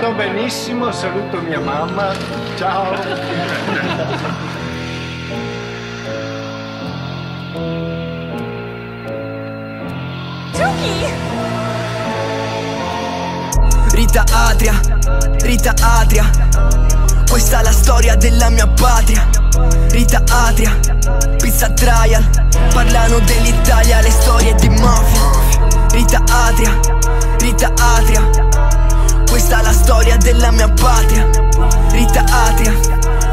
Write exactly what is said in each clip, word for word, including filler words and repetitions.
Sto benissimo, saluto mia mamma. Ciao. Giochi! Rita Atria, Rita Atria. Questa è la storia della mia patria. Rita Atria, Pizzo Trial. Parlano dell'Italia, le storie di mafia. Rita Atria, Rita Atria. Questa è la storia della mia patria. Rita Atria,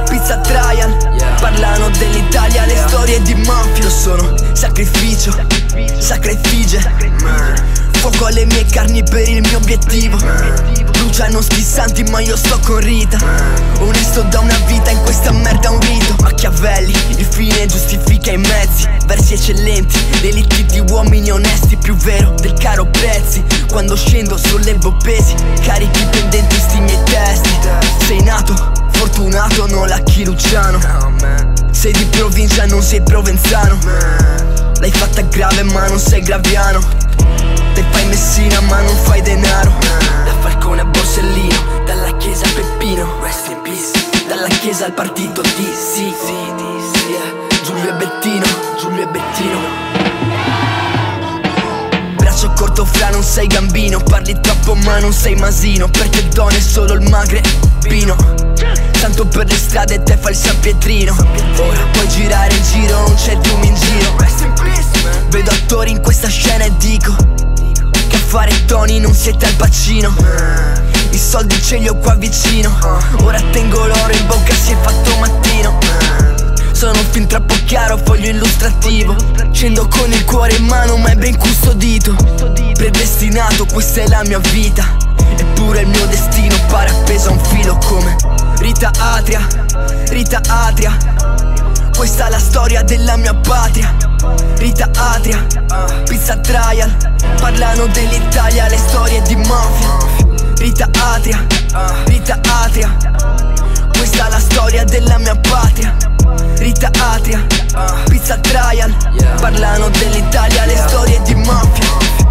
Pizzo Trial. Parlano dell'Italia, le storie di mafia. Sono sacrificio, sacrifice. Fuoco alle mie carni per il mio obiettivo. Bruciano schissanti ma io sto con Rita. Onesto da una vita, in questa merda un rito. Machiavelli, il fine giustifica i mezzi. Versi eccellenti, delitti di uomini onesti. Più vero del caro prezzi. Quando scendo sollevo pesi, carichi pendenti sti miei testi. Sei nato fortunato, non la Luciano. Sei di provincia, non sei Provenzano. L'hai fatta grave ma non sei Graviano. Te fai Messina ma non fai denaro. Da Falcone a Borsellino, dalla chiesa a Peppino, rest in peace. Dalla chiesa al partito D C, Giulio e Bettino, Giulio e Bettino. Braccio corto fra, non sei Gambino. Parli troppo ma non sei Masino. Perché il dono è solo il magrebino. Tanto per le strade te fai il San Pietrino. Ora puoi girare in giro, non c'è tu in giro. Vedo attori in questa scena e dico che a fare Tony non siete al bacino. I soldi ce li ho qua vicino. Ora tengo l'oro in bocca, si è fatto mattino. Sono fin troppo chiaro, foglio illustrativo. Scendo con il cuore in mano ma è ben custodito. Predestinato, questa è la mia vita. Eppure il mio destino pare appeso a un filo come Rita Atria, Rita Atria. Questa è la storia della mia patria. Rita Atria, Pizzo Trial. Parlano dell'Italia, le storie di mafia. Rita Atria, Rita Atria. Questa è la storia della mia patria. Rita Atria, Pizzo Trial. Parlano dell'Italia, le storie di mafia.